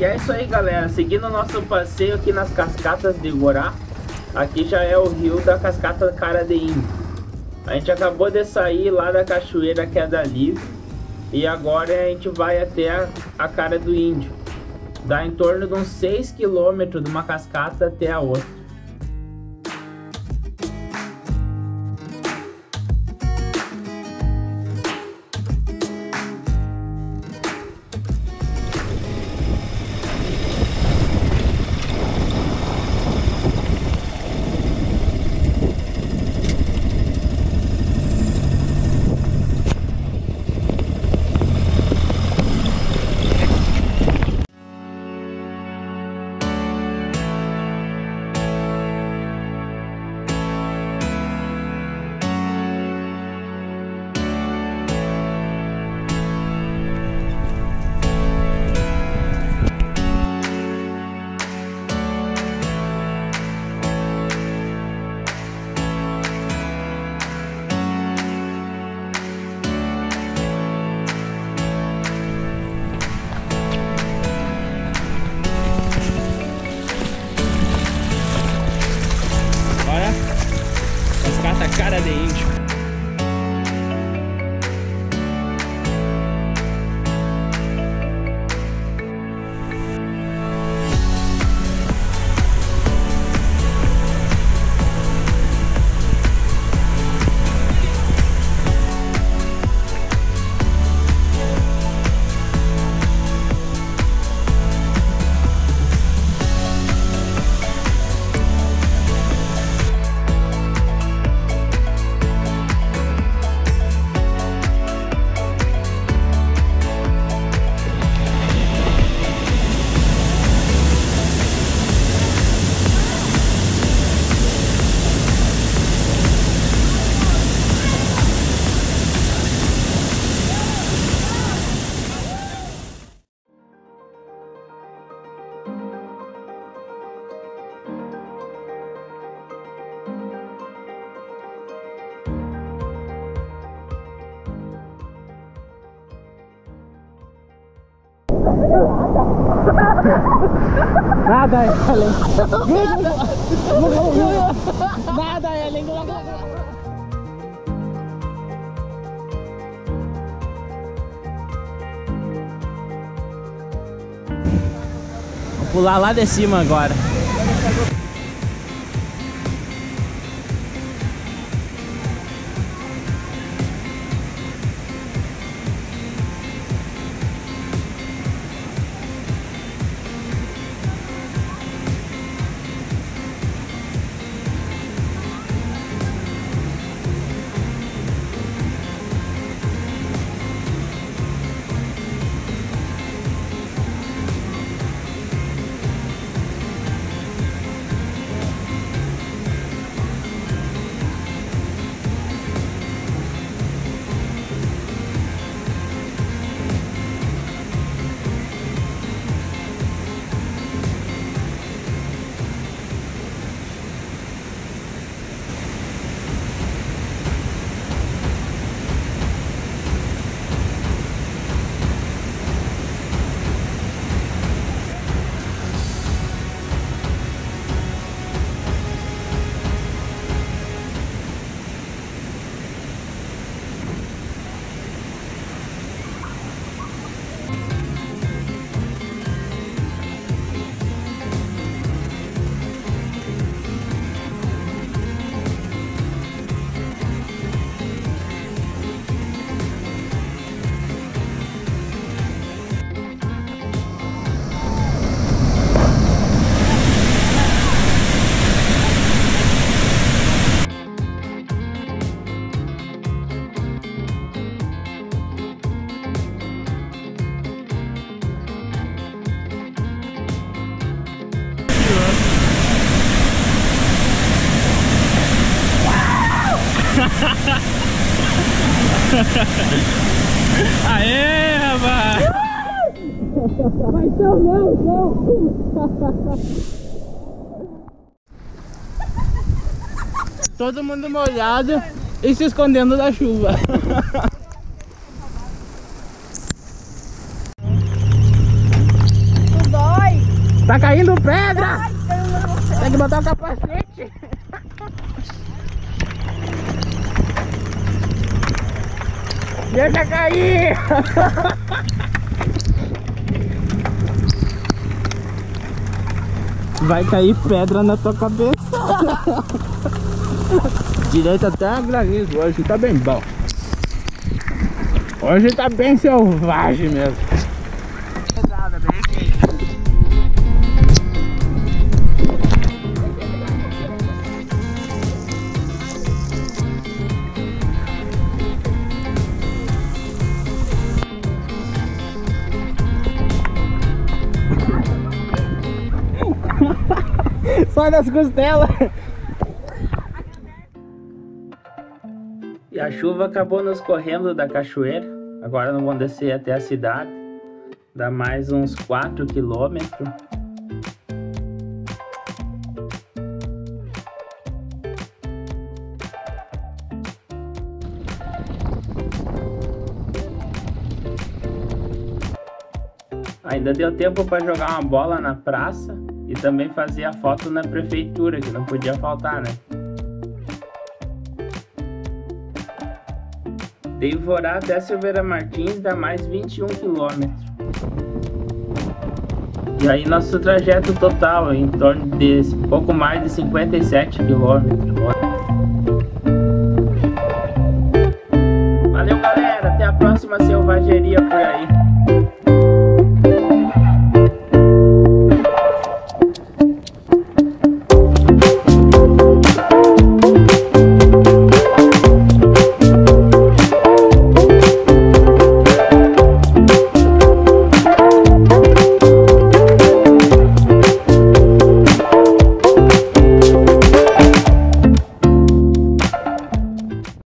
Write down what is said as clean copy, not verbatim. E é isso aí, galera, seguindo o nosso passeio aqui nas cascatas de Ivorá. Aqui já é o rio da cascata Cara de Índio. A gente acabou de sair lá da cachoeira Queda Livre e agora a gente vai até a Cara do Índio. Dá em torno de uns 6 km de uma cascata até a outra. Cara de Índio. Nada é além. Nada é além. Vou pular lá de cima agora. Aê, rapaz! Mas não! Todo mundo molhado e se escondendo da chuva. Tá caindo pedra! Ai, tem que botar o capacete! Deixa cair! Vai cair pedra na tua cabeça! Direito até a granizo, hoje tá bem bom! Hoje tá bem selvagem mesmo! Sai das costelas! E a chuva acabou nos correndo da cachoeira. Agora nós vamos descer até a cidade. Dá mais uns 4 quilômetros. Ainda deu tempo para jogar uma bola na praça. E também fazer a foto na prefeitura, que não podia faltar, né? De Ivorá até Silveira Martins dá mais 21 km. E aí nosso trajeto total é em torno de pouco mais de 57 km.